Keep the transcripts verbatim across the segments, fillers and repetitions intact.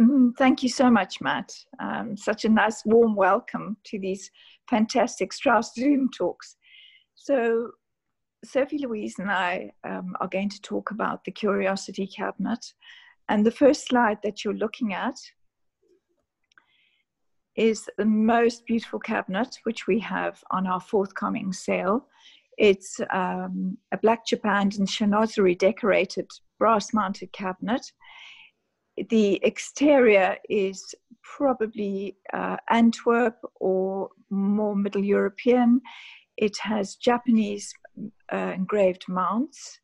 Mm, thank you so much, Matt. Um, such a nice warm welcome to these fantastic Strauss Zoom talks. So Sophie-Louise and I um, are going to talk about the Curiosity Cabinet. And the first slide that you're looking at is the most beautiful cabinet which we have on our forthcoming sale. It's um, a black japanned and chinoiserie decorated brass-mounted cabinet. The exterior is probably uh, Antwerp or more Middle European. It has Japanese uh, engraved mounts.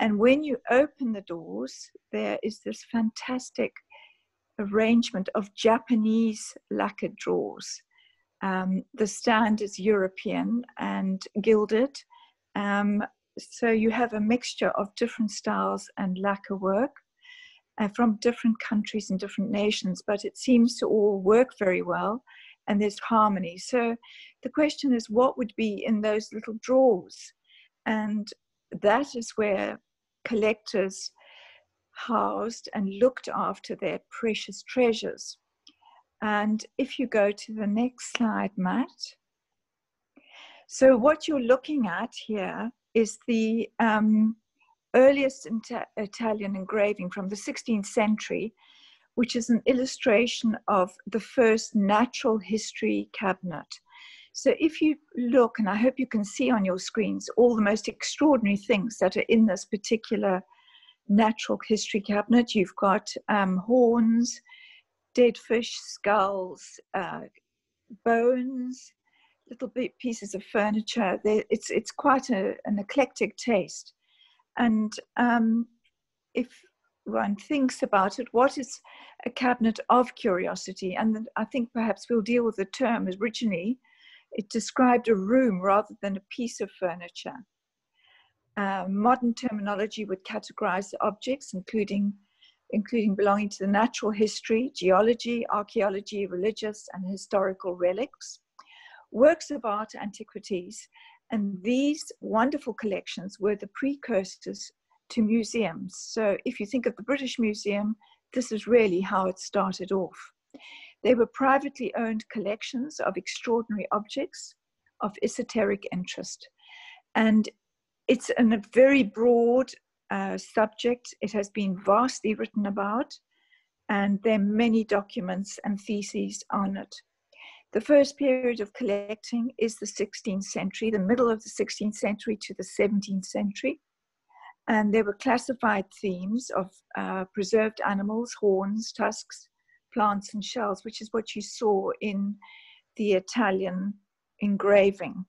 And when you open the doors, there is this fantastic arrangement of Japanese lacquered drawers. Um, the stand is European and gilded. Um, so you have a mixture of different styles and lacquer work uh, from different countries and different nations, but it seems to all work very well and there's harmony. So the question is, what would be in those little drawers? And that is where collectors housed and looked after their precious treasures. And if you go to the next slide, Matt. So what you're looking at here is the um, earliest Italian engraving from the sixteenth century, which is an illustration of the first natural history cabinet. So if you look, and I hope you can see on your screens, all the most extraordinary things that are in this particular natural history cabinet. You've got um, horns, dead fish, skulls, uh, bones, little bit pieces of furniture. They, it's, it's quite a, an eclectic taste. And um, if one thinks about it, what is a cabinet of curiosity? And I think perhaps we'll deal with the term. Originally, it described a room rather than a piece of furniture. Uh, modern terminology would categorize the objects, including, including belonging to the natural history, geology, archaeology, religious and historical relics, works of art, antiquities, and these wonderful collections were the precursors to museums. So if you think of the British Museum, this is really how it started off. They were privately owned collections of extraordinary objects of esoteric interest. And it's an, a very broad uh, subject. It has been vastly written about, and there are many documents and theses on it. The first period of collecting is the sixteenth century, the middle of the sixteenth century to the seventeenth century. And there were classified themes of uh, preserved animals, horns, tusks, plants and shells, which is what you saw in the Italian engraving.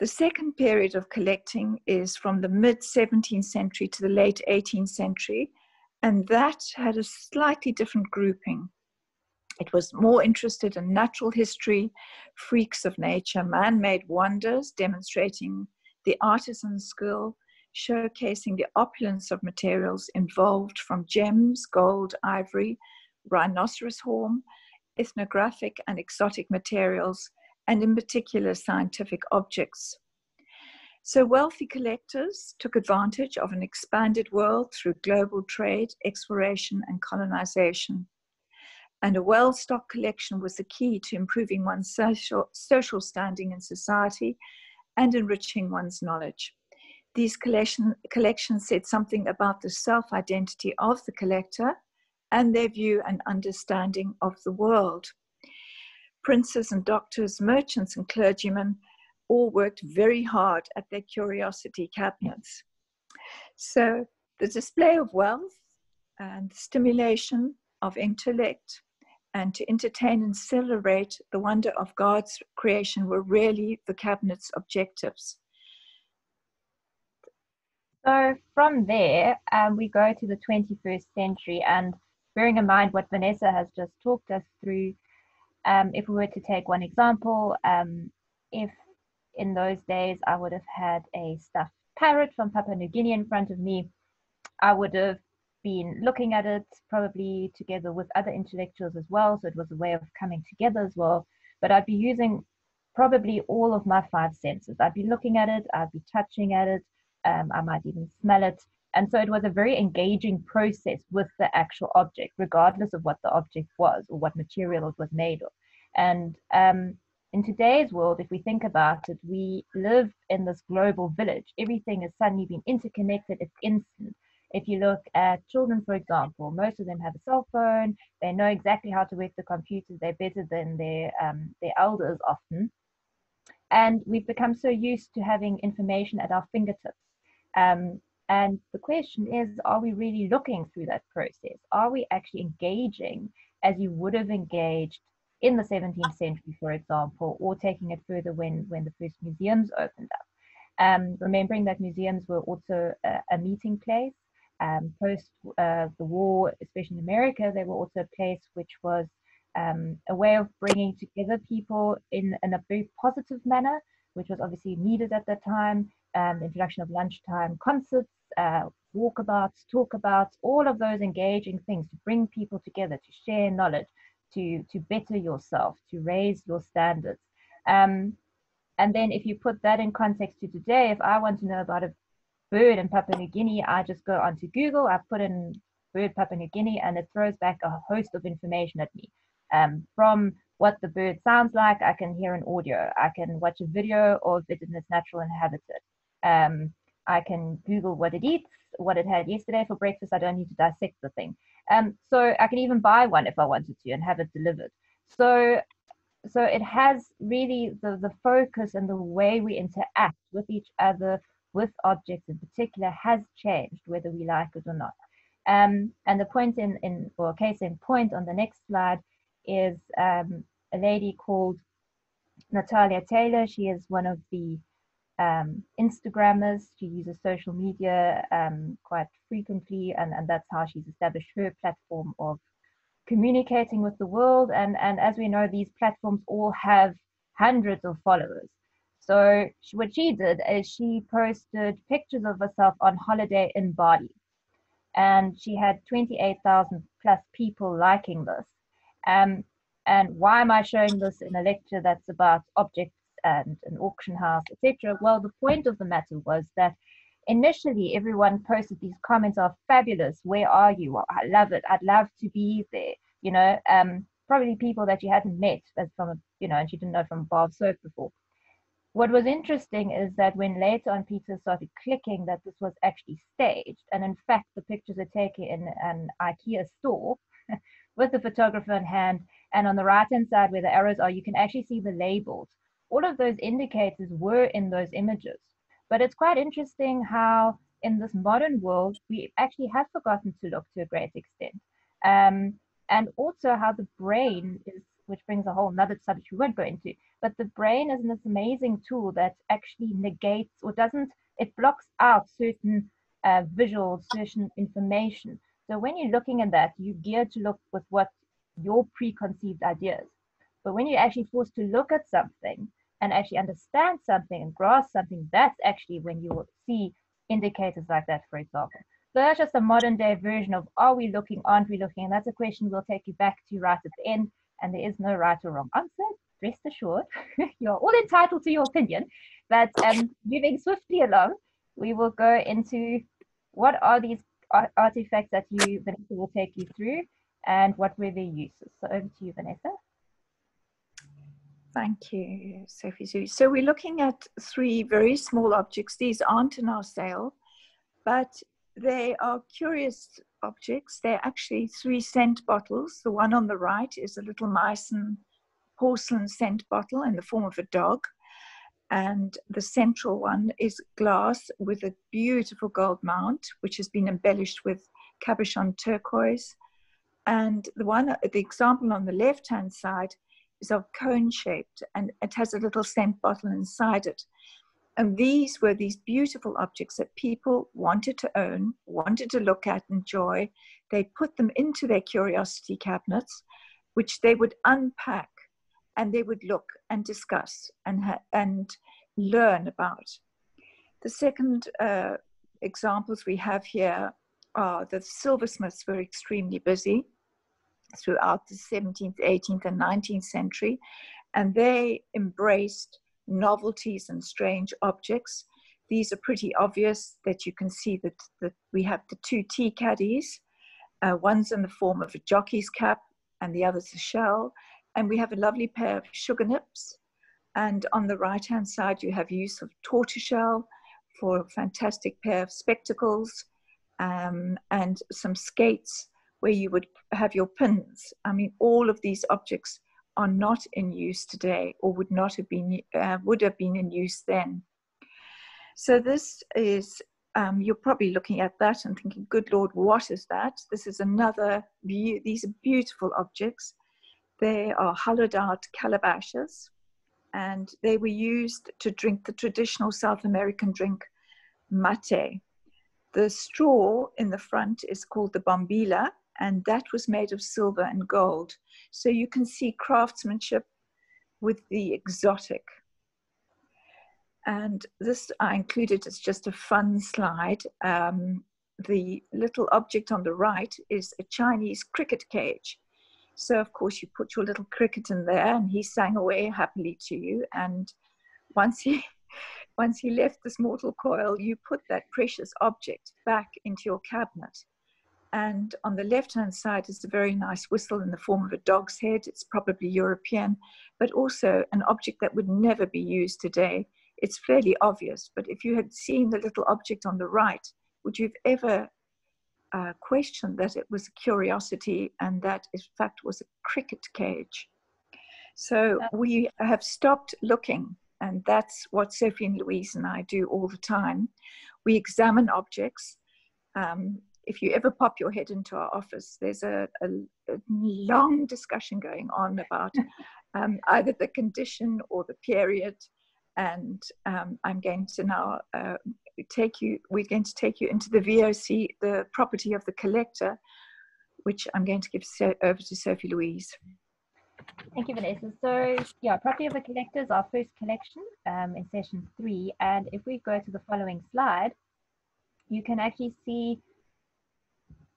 The second period of collecting is from the mid seventeenth century to the late eighteenth century, and that had a slightly different grouping. It was more interested in natural history, freaks of nature, man-made wonders, demonstrating the artisan skill, showcasing the opulence of materials involved from gems, gold, ivory, rhinoceros horn, ethnographic and exotic materials, and in particular scientific objects. So wealthy collectors took advantage of an expanded world through global trade, exploration and colonization. And a well-stocked collection was the key to improving one's social, social standing in society and enriching one's knowledge. These collection, collections said something about the self-identity of the collector and their view and understanding of the world. Princes and doctors, merchants and clergymen all worked very hard at their curiosity cabinets. So the display of wealth and the stimulation of intellect and to entertain and celebrate the wonder of God's creation were really the cabinet's objectives. So from there, um, we go to the twenty-first century, and bearing in mind what Vanessa has just talked us through, Um, if we were to take one example, um, if in those days I would have had a stuffed parrot from Papua New Guinea in front of me, I would have been looking at it probably together with other intellectuals as well. So it was a way of coming together as well. But I'd be using probably all of my five senses. I'd be looking at it, I'd be touching at it, um, I might even smell it. And so it was a very engaging process with the actual object, regardless of what the object was or what material it was made of. And um, in today's world, if we think about it, we live in this global village. Everything has suddenly been interconnected. It's instant. If you look at children, for example, most of them have a cell phone. They know exactly how to work the computers. They're better than their, um, their elders often. And we've become so used to having information at our fingertips. Um, and the question is, are we really looking through that process? Are we actually engaging as you would have engaged in the seventeenth century, for example, or taking it further when, when the first museums opened up? Um, remembering that museums were also a, a meeting place. Um, post uh, the war, especially in America, they were also a place which was um, a way of bringing together people in, in a very positive manner, which was obviously needed at that time. Um, the introduction of lunchtime concerts, uh, walkabouts, talkabouts, all of those engaging things to bring people together, to share knowledge, to, to better yourself, to raise your standards. Um, and then if you put that in context to today, if I want to know about a bird in Papua New Guinea, I just go onto Google, I put in bird Papua New Guinea, and it throws back a host of information at me. Um, from what the bird sounds like, I can hear an audio, I can watch a video of it in its natural habitat. Um, I can Google what it eats, what it had yesterday for breakfast, I don't need to dissect the thing. Um, so I can even buy one if I wanted to and have it delivered. So, so it has really the, the focus and the way we interact with each other, with objects in particular, has changed, whether we like it or not. Um, and the point in, in, or case in point on the next slide is um, a lady called Natalia Taylor. She is one of the um, Instagrammers. She uses social media um, quite frequently, and, and that's how she's established her platform of communicating with the world. And, and as we know, these platforms all have hundreds of followers. So she, what she did is she posted pictures of herself on holiday in Bali, and she had twenty-eight thousand plus people liking this. Um, and why am I showing this in a lecture that's about objects and an auction house, et cetera? Well, the point of the matter was that initially everyone posted these comments are fabulous. Where are you? Well, I love it. I'd love to be there. You know, um, probably people that you hadn't met as from, a, you know, and she didn't know from a bar of soap before. What was interesting is that when later on people started clicking that this was actually staged, and in fact the pictures are taken in an IKEA store with the photographer in hand, and on the right hand side where the arrows are you can actually see the labels. All of those indicators were in those images. But it's quite interesting how in this modern world we actually have forgotten to look to a great extent. Um, and also how the brain is, which brings a whole nother subject we won't go into, but the brain is this amazing tool that actually negates or doesn't, it blocks out certain uh, visuals, certain information. So when you're looking at that, you're geared to look with what your preconceived ideas. But when you're actually forced to look at something and actually understand something and grasp something, that's actually when you will see indicators like that, for example. So that's just a modern day version of, are we looking, aren't we looking? And that's a question we'll take you back to right at the end. And there is no right or wrong answer, rest assured. You're all entitled to your opinion. But um, moving swiftly along, we will go into what are these artifacts that you, Vanessa, will take you through and what were their uses. So over to you, Vanessa. Thank you, Sophie. So we're looking at three very small objects. These aren't in our sale, but they are curious objects. They're actually three scent bottles. The one on the right is a little Meissen porcelain scent bottle in the form of a dog. And the central one is glass with a beautiful gold mount, which has been embellished with cabochon turquoise. And the one, the example on the left-hand side is of cone-shaped, and it has a little scent bottle inside it. And these were these beautiful objects that people wanted to own, wanted to look at, enjoy. They put them into their curiosity cabinets, which they would unpack, and they would look and discuss and, and learn about. The second uh, examples we have here are the silversmiths were extremely busy throughout the seventeenth, eighteenth and nineteenth century, and they embraced novelties and strange objects. These are pretty obvious that you can see that, that we have the two tea caddies. Uh, one's in the form of a jockey's cap and the other's a shell. And we have a lovely pair of sugar nips. And on the right-hand side, you have use of tortoiseshell for a fantastic pair of spectacles um, and some skates where you would have your pins. I mean, all of these objects are not in use today or would not have been, uh, would have been in use then. So this is, um, you're probably looking at that and thinking, good Lord, what is that? This is another view. These are beautiful objects. They are hollowed out calabashes, and they were used to drink the traditional South American drink, mate. The straw in the front is called the bombilla, and that was made of silver and gold. So you can see craftsmanship with the exotic. And this I included as just a fun slide. Um, the little object on the right is a Chinese cricket cage. So of course you put your little cricket in there and he sang away happily to you. And once he, once he left this mortal coil, you put that precious object back into your cabinet. And on the left-hand side is a very nice whistle in the form of a dog's head. It's probably European, but also an object that would never be used today. It's fairly obvious, but if you had seen the little object on the right, would you have ever uh, questioned that it was a curiosity and that in fact was a cricket cage? So we have stopped looking, and that's what Sophie and Louise and I do all the time. We examine objects. Um, if you ever pop your head into our office, there's a, a, a long discussion going on about um, either the condition or the period. And um, I'm going to now uh, take you, we're going to take you into the V O C, the property of the collector, which I'm going to give so over to Sophie-Louise. Thank you, Vanessa. So yeah, property of the collector is our first collection um, in session three. And if we go to the following slide, you can actually see,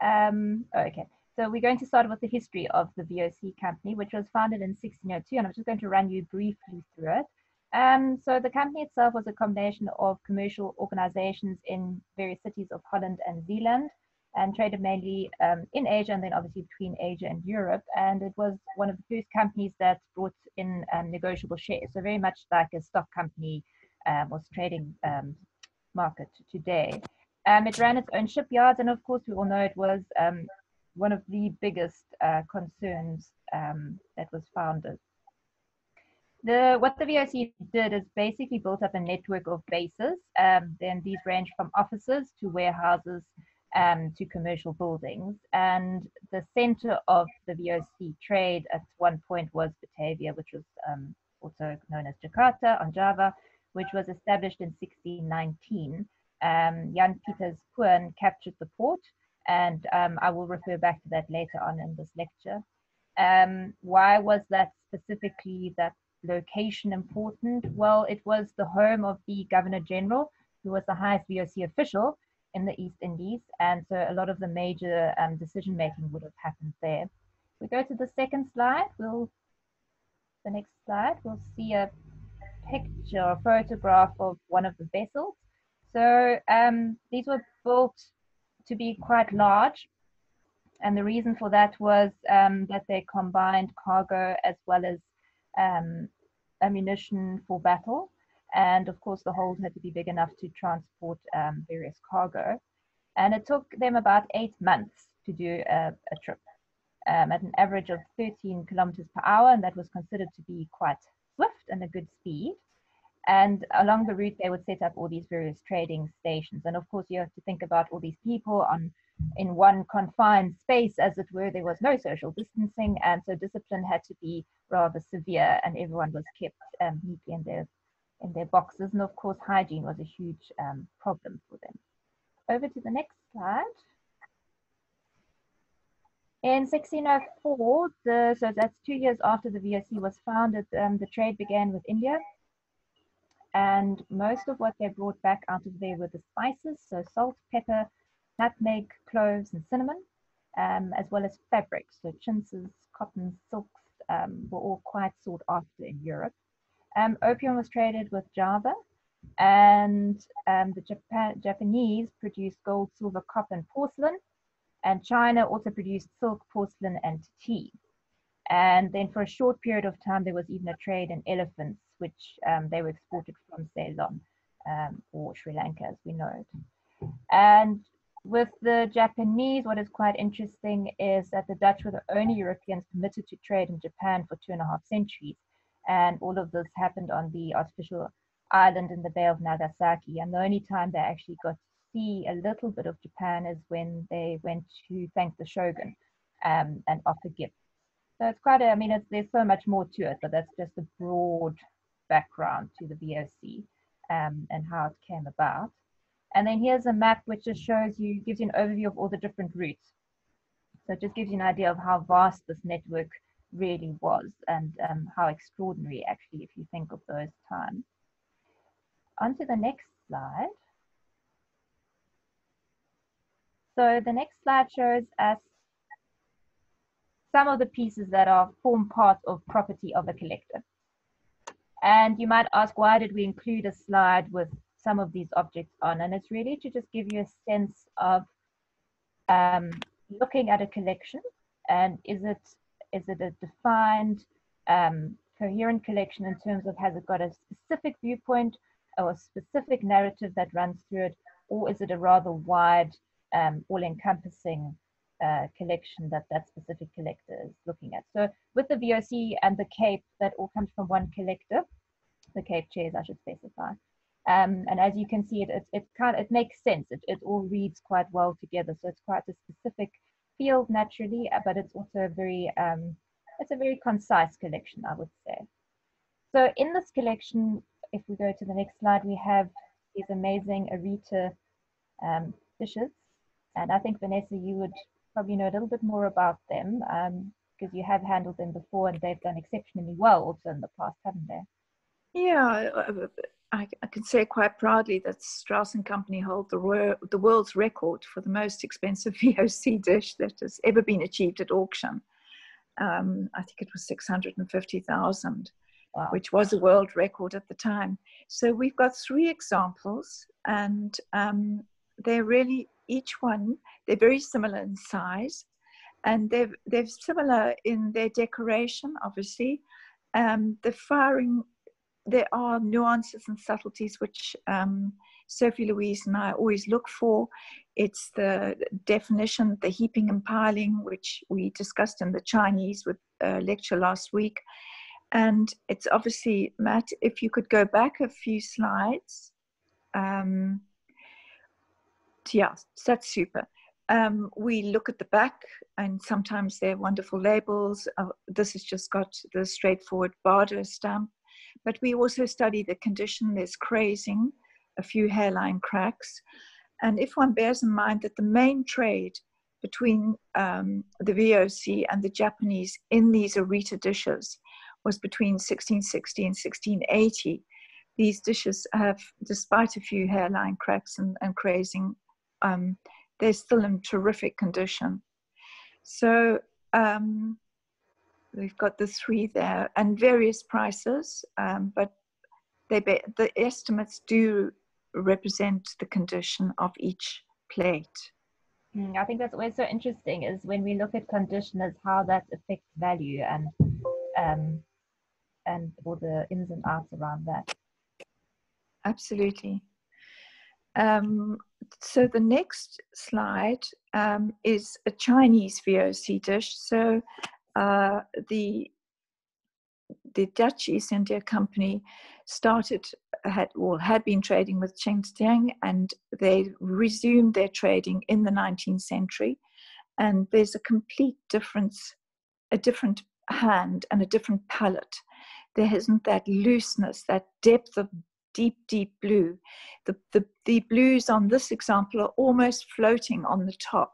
um, oh, okay. So we're going to start with the history of the V O C company, which was founded in sixteen oh two. And I'm just going to run you briefly through it. Um, so the company itself was a combination of commercial organizations in various cities of Holland and Zealand, and traded mainly um, in Asia and then obviously between Asia and Europe. And it was one of the first companies that brought in um, negotiable shares. So very much like a stock company um, was trading um, market today. Um, it ran its own shipyards. And of course, we all know it was um, one of the biggest uh, concerns um, that was founded. The, what the V O C did is basically built up a network of bases. Um, then these range from offices to warehouses um, to commercial buildings. And the center of the V O C trade at one point was Batavia, which was um, also known as Jakarta on Java, which was established in sixteen nineteen. Um, Jan Pieterszoon captured the port, and um, I will refer back to that later on in this lecture. Um, why was that specifically that location important? Well, it was the home of the Governor General, who was the highest V O C official in the East Indies, and so a lot of the major um, decision making would have happened there. If we go to the second slide, we'll the next slide we'll see a picture or photograph of one of the vessels. So um, these were built to be quite large, and the reason for that was um, that they combined cargo as well as Um, ammunition for battle, and of course the hold had to be big enough to transport um, various cargo, and it took them about eight months to do a, a trip um, at an average of thirteen kilometers per hour, and that was considered to be quite swift and a good speed. And along the route they would set up all these various trading stations, and of course you have to think about all these people on in one confined space, as it were. There was no social distancing, and so discipline had to be rather severe, and everyone was kept um, neatly in their in their boxes, and of course hygiene was a huge um, problem for them. Over to the next slide. In sixteen oh four, the, so that's two years after the V O C was founded, um, the trade began with India, and most of what they brought back out of there were the spices, so salt, pepper, nutmeg, cloves, and cinnamon, um, as well as fabrics. So chintzes, cotton, silks um, were all quite sought after in Europe. Um, opium was traded with Java, and um, the Japan Japanese produced gold, silver, copper, and porcelain, and China also produced silk, porcelain, and tea. And then for a short period of time, there was even a trade in elephants, which um, they were exported from Ceylon um, or Sri Lanka, as we know it. And with the Japanese, what is quite interesting is that the Dutch were the only Europeans permitted to trade in Japan for two and a half centuries. And all of this happened on the artificial island in the Bay of Nagasaki. And the only time they actually got to see a little bit of Japan is when they went to thank the shogun um, and offer gifts. So it's quite, a, I mean, it's, there's so much more to it, but that's just a broad background to the V O C um, and how it came about. And then here's a map which just shows you, gives you an overview of all the different routes. So it just gives you an idea of how vast this network really was and um, how extraordinary, actually, if you think of those times. On to the next slide. So the next slide shows us some of the pieces that are form part of property of a collector. And you might ask, why did we include a slide with some of these objects on? And it's really to just give you a sense of um, looking at a collection, and is it, is it a defined, um, coherent collection in terms of, has it got a specific viewpoint or a specific narrative that runs through it, or is it a rather wide, um, all-encompassing Uh, collection that that specific collector is looking at. So with the V O C and the Cape, that all comes from one collector, the Cape chairs, I should specify. Um, and as you can see, it it, it, kind of, it makes sense. It, it all reads quite well together. So it's quite a specific field naturally, but it's also a very, um, it's a very concise collection, I would say. So in this collection, if we go to the next slide, we have these amazing Arita um, dishes. And I think, Vanessa, you would probably know a little bit more about them because um, you have handled them before, and they've done exceptionally well also in the past, haven't they? Yeah, I, I can say quite proudly that Strauss and Company hold the, wor the world's record for the most expensive V O C dish that has ever been achieved at auction. Um, I think it was six hundred fifty thousand dollars, wow, which was a world record at the time. So we've got three examples, and um, they're really, each one, they're very similar in size, and they're, they're similar in their decoration, obviously. Um, the firing, there are nuances and subtleties which um, Sophie-Louise and I always look for. It's the definition, the heaping and piling, which we discussed in the Chinese with a lecture last week. And it's obviously, Matt, if you could go back a few slides. Um, Yeah, that's super. Um, we look at the back, and sometimes they're wonderful labels. Uh, this has just got the straightforward Bardo stamp, but we also study the condition. There's crazing, a few hairline cracks. And if one bears in mind that the main trade between um, the V O C and the Japanese in these Arita dishes was between sixteen sixty and sixteen eighty, these dishes have, despite a few hairline cracks and, and crazing, Um, they're still in terrific condition. So um, we've got the three there and various prices, um, but they be, the estimates do represent the condition of each plate. Mm, I think that's always so interesting, is when we look at conditioners, how that affects value and um, and all the ins and outs around that. Absolutely. Um, so the next slide um, is a Chinese V O C dish. So uh, the the Dutch East India Company started had or had been trading with Qingtian, and they resumed their trading in the nineteenth century. And there's a complete difference, a different hand and a different palette. There isn't that looseness, that depth of deep, deep blue. The, the, the blues on this example are almost floating on the top.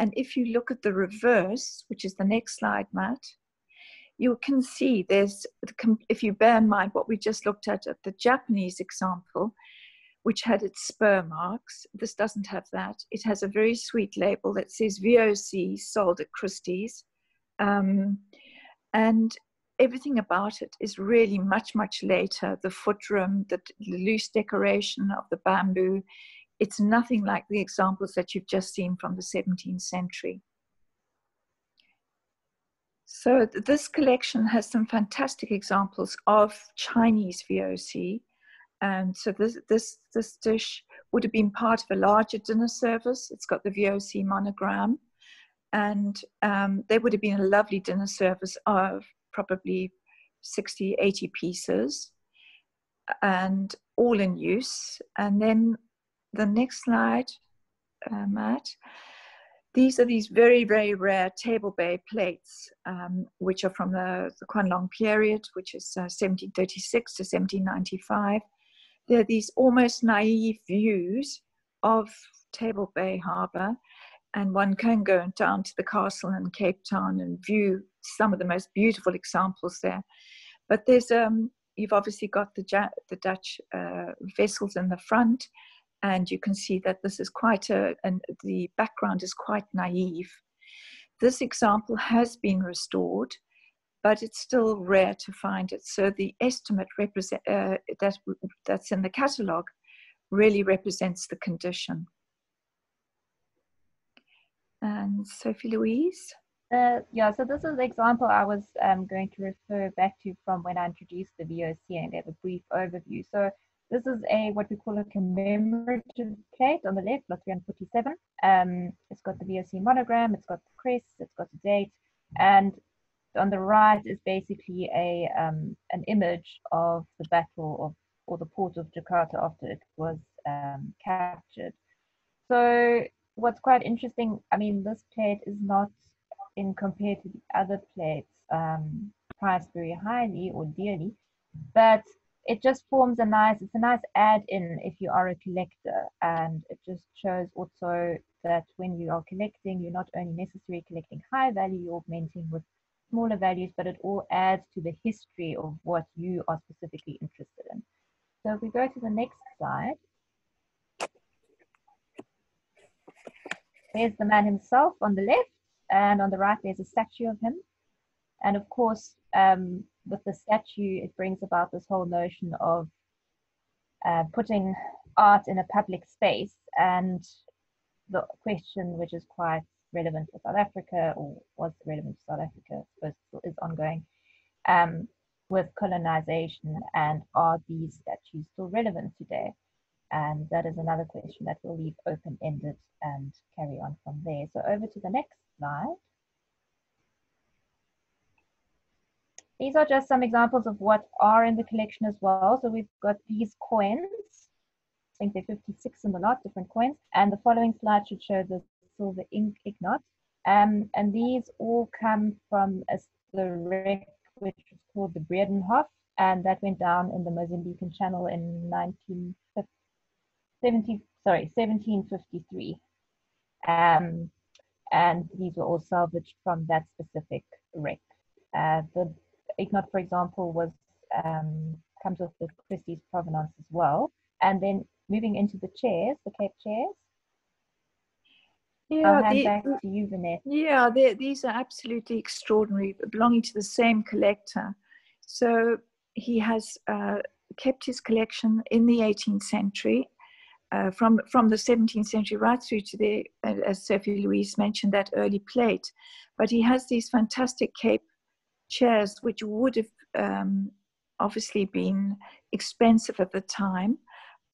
And if you look at the reverse, which is the next slide, Matt, you can see there's, if you bear in mind what we just looked at at the Japanese example, which had its spur marks, this doesn't have that. It has a very sweet label that says V O C sold at Christie's. Um, and everything about it is really much, much later. The footroom, the loose decoration of the bamboo, it's nothing like the examples that you've just seen from the seventeenth century. So this collection has some fantastic examples of Chinese V O C. And so this, this, this dish would have been part of a larger dinner service. It's got the V O C monogram. And um, there would have been a lovely dinner service of probably sixty, eighty pieces, and all in use. And then the next slide, uh, Matt. These are these very, very rare Table Bay plates, um, which are from the, the Kwanlong period, which is uh, seventeen thirty-six to seventeen ninety-five. They're these almost naive views of Table Bay Harbour. And one can go down to the castle in Cape Town and view some of the most beautiful examples there. But there's, um, you've obviously got the, ja the Dutch uh, vessels in the front, and you can see that this is quite a, and the background is quite naive. This example has been restored, but it's still rare to find it. So the estimate represent, uh, that, that's in the catalogue really represents the condition. And Sophie-Louise? Uh, yeah, so this is the example I was um, going to refer back to from when I introduced the V O C and gave a brief overview. So this is a what we call a commemorative plate on the left, lot three forty-seven. Um, it's got the V O C monogram, it's got the crest, it's got the date, and on the right is basically a um, an image of the battle of or the port of Jakarta after it was um, captured. So what's quite interesting, I mean, this plate is not, in compared to the other plates, um, priced very highly or dearly, but it just forms a nice, it's a nice add-in if you are a collector, and it just shows also that when you are collecting, you're not only necessarily collecting high value, you're augmenting with smaller values, but it all adds to the history of what you are specifically interested in. So if we go to the next slide, there's the man himself on the left, and on the right there's a statue of him. And of course, um, with the statue, it brings about this whole notion of uh, putting art in a public space. And the question, which is quite relevant for South Africa, or was relevant to South Africa, but is ongoing, um, with colonization, and are these statues still relevant today? And that is another question that we'll leave open-ended and carry on from there. So over to the next slide. These are just some examples of what are in the collection as well. So we've got these coins. I think they're fifty-six in the lot, different coins. And the following slide should show the silver ink ignot. Um, and these all come from a wreck which is called the Breedenhof, and that went down in the Mozambican Channel in nineteen fifty. seventeen, sorry, seventeen fifty-three, um, and these were all salvaged from that specific wreck. Uh, the ignot, for example, was um, comes with the Christie's provenance as well. And then moving into the chairs, the Cape chairs. Yeah, I'll hand the, back to you, Vanessa. Yeah, these are absolutely extraordinary, belonging to the same collector. So he has uh, kept his collection in the eighteenth century. Uh, from, from the seventeenth century right through to the, as Sophie-Louise mentioned, that early plate. But he has these fantastic Cape chairs, which would have um, obviously been expensive at the time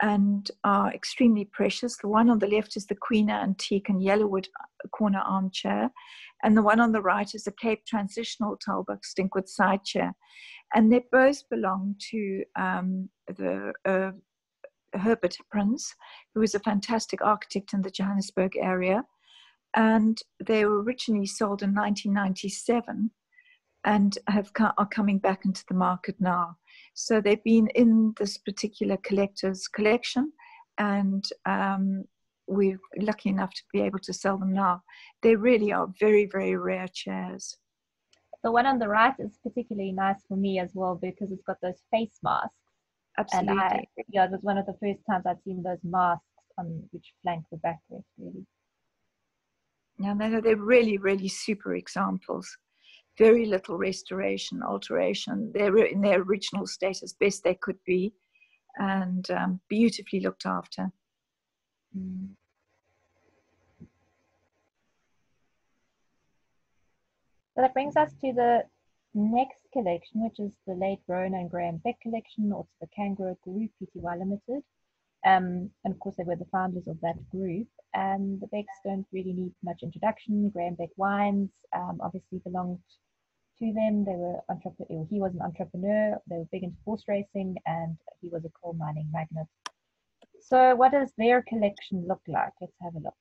and are extremely precious. The one on the left is the Queener Antique and Yellowwood corner armchair. And the one on the right is the Cape Transitional Talbot Stinkwood side chair. And they both belong to um, the... Uh, Herbert Prince, who was a fantastic architect in the Johannesburg area, and they were originally sold in nineteen ninety-seven and have are coming back into the market now. So they've been in this particular collector's collection, and um, we're lucky enough to be able to sell them now. They really are very, very rare chairs. The one on the right is particularly nice for me as well because it's got those face masks. Absolutely. And I, yeah, it was one of the first times I'd seen those masks on which flank the backrest, really. Yeah, they're really, really super examples. very little restoration, alteration. They were in their original state as best they could be, and um, beautifully looked after. Mm. So that brings us to the next collection, which is the late Rona and Graham Beck collection, also the Kangaroo Group Pty Limited. Um, and of course, they were the founders of that group. And the Becks don't really need much introduction. Graham Beck wines um, obviously belonged to them. They were entrepreneur. He was an entrepreneur. They were big into horse racing, and he was a coal mining magnate. So, what does their collection look like? Let's have a look.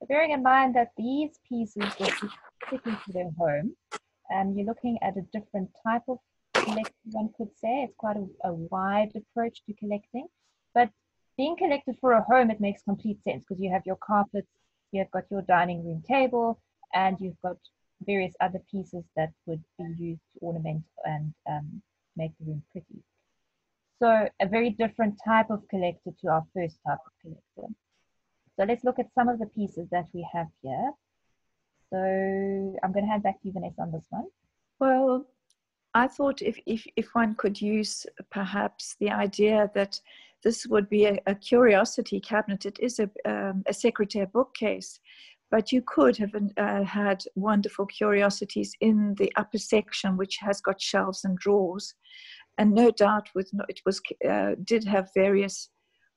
So bearing in mind that these pieces were sticking to their home, um, you're looking at a different type of collection, one could say. It's quite a, a wide approach to collecting, but being collected for a home, it makes complete sense, because you have your carpets, you have got your dining room table, and you've got various other pieces that would be used to ornament and um, make the room pretty. So a very different type of collector to our first type of collector. So let's look at some of the pieces that we have here. So I'm going to hand back to you, Vanessa, on this one. Well, I thought if, if, if one could use perhaps the idea that this would be a, a curiosity cabinet. It is a, um, a secretaire bookcase, but you could have uh, had wonderful curiosities in the upper section, which has got shelves and drawers. And no doubt with, it was, uh, did have various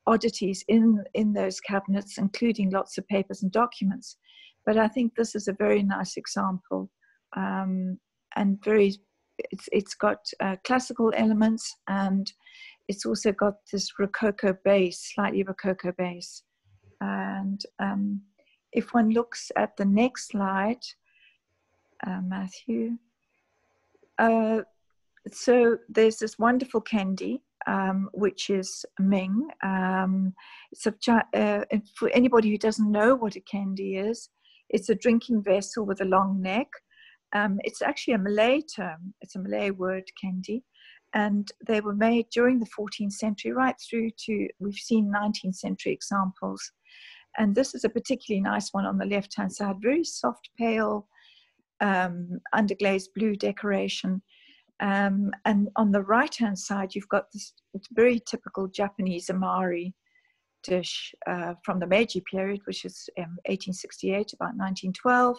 oddities in, in those cabinets, including lots of papers and documents. But I think this is a very nice example, um, and very, it's, it's got uh, classical elements, and it's also got this Rococo base, slightly Rococo base. And um, if one looks at the next slide, uh, Matthew, uh, so there's this wonderful Kendi, um, which is Ming. Um, it's a, uh, for anybody who doesn't know what a Kendi is, it's a drinking vessel with a long neck. Um, it's actually a Malay term. It's a Malay word, Kendi. And they were made during the fourteenth century, right through to, we've seen nineteenth century examples. And this is a particularly nice one on the left-hand side, very soft, pale, um, underglazed blue decoration. Um, and on the right-hand side, you've got this very typical Japanese amari dish uh, from the Meiji period, which is um, eighteen sixty-eight, about nineteen twelve.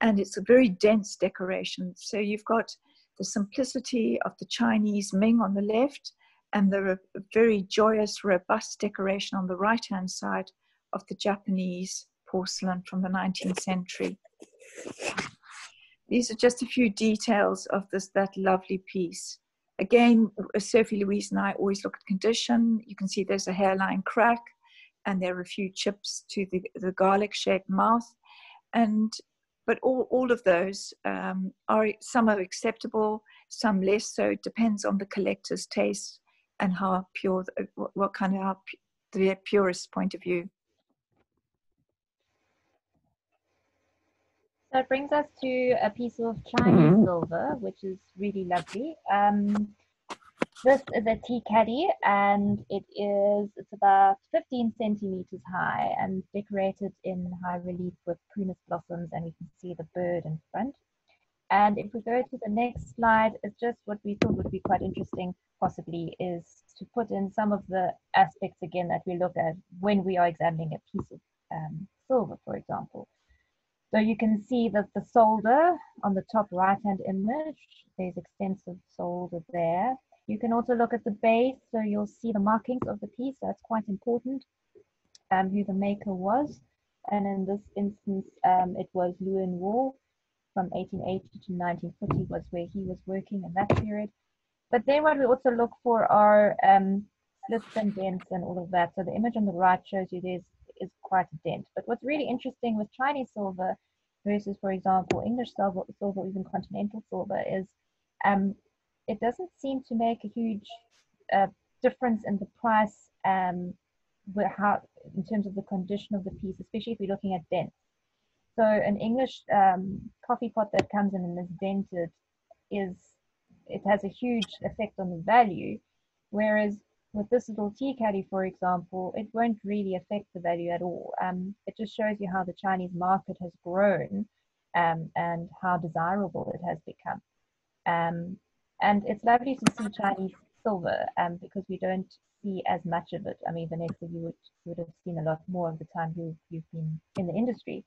And it's a very dense decoration. So you've got the simplicity of the Chinese Ming on the left, and the very joyous, robust decoration on the right-hand side of the Japanese porcelain from the nineteenth century. These are just a few details of this, that lovely piece. Again, Sophie-Louise and I always look at condition. You can see there's a hairline crack, and there are a few chips to the, the garlic-shaped mouth. And But all, all of those, um, are, some are acceptable, some less so. It depends on the collector's taste and how pure, what, what kind of how pu their purist point of view. So it brings us to a piece of Chinese silver, which is really lovely. Um, this is a tea caddy, and it is, it's about fifteen centimeters high and decorated in high relief with prunus blossoms, and you can see the bird in front. And if we go to the next slide, it's just what we thought would be quite interesting, possibly, is to put in some of the aspects again that we look at when we are examining a piece of um, silver, for example. So you can see that the solder on the top right-hand image, there's extensive solder there. You can also look at the base, so you'll see the markings of the piece. That's quite important, um, who the maker was. And in this instance, um, it was Luen Wall from eighteen eighty to nineteen forty was where he was working in that period. But then what we also look for are um, slits and dents and all of that. So the image on the right shows you there's is quite a dent. But what's really interesting with Chinese silver versus, for example, English silver, silver even continental silver, is um, it doesn't seem to make a huge uh, difference in the price, um, with how, in terms of the condition of the piece, especially if we're looking at dents. So an English um, coffee pot that comes in and is dented, is, it has a huge effect on the value, whereas with this little tea caddy, for example, it won't really affect the value at all. Um, it just shows you how the Chinese market has grown um, and how desirable it has become. Um, and it's lovely to see Chinese silver um, because we don't see as much of it. I mean, Vanessa, you would, would have seen a lot more of the time you, you've been in the industry.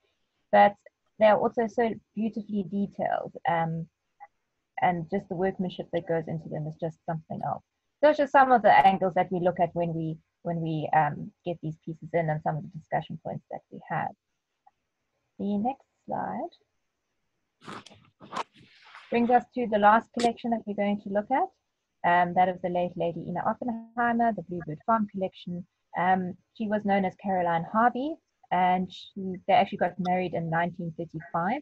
But they're also so beautifully detailed. Um, and just the workmanship that goes into them is just something else. Those are some of the angles that we look at when we when we um, get these pieces in, and some of the discussion points that we have. The next slide brings us to the last collection that we're going to look at, um, that of the late Lady Ina Oppenheimer, the Bluebird Farm collection. Um, she was known as Caroline Harvey, and she, they actually got married in nineteen thirty-five.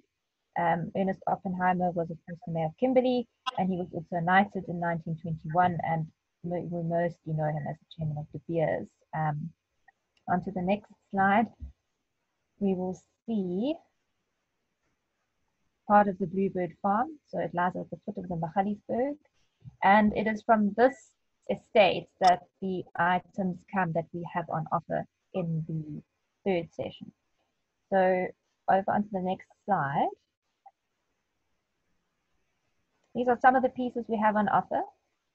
Um, Ernest Oppenheimer was of course the mayor of Kimberley, and he was also knighted in nineteen twenty-one, and we mostly know him as the chairman of De Beers. Um, on to the next slide, we will see part of the Bluebird Farm. So it lies at the foot of the Magaliesberg, and it is from this estate that the items come that we have on offer in the third session. So over onto the next slide. These are some of the pieces we have on offer.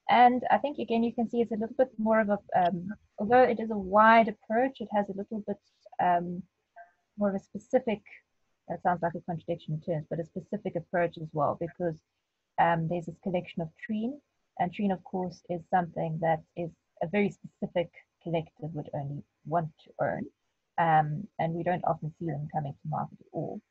And I think, again, you can see it's a little bit more of a, um, although it is a wide approach, it has a little bit um, more of a specific, that sounds like a contradiction in terms, but a specific approach as well, because um, there's this collection of treen. And treen, of course, is something that is a very specific collective would only want to own. Um, and we don't often see them coming to market at all.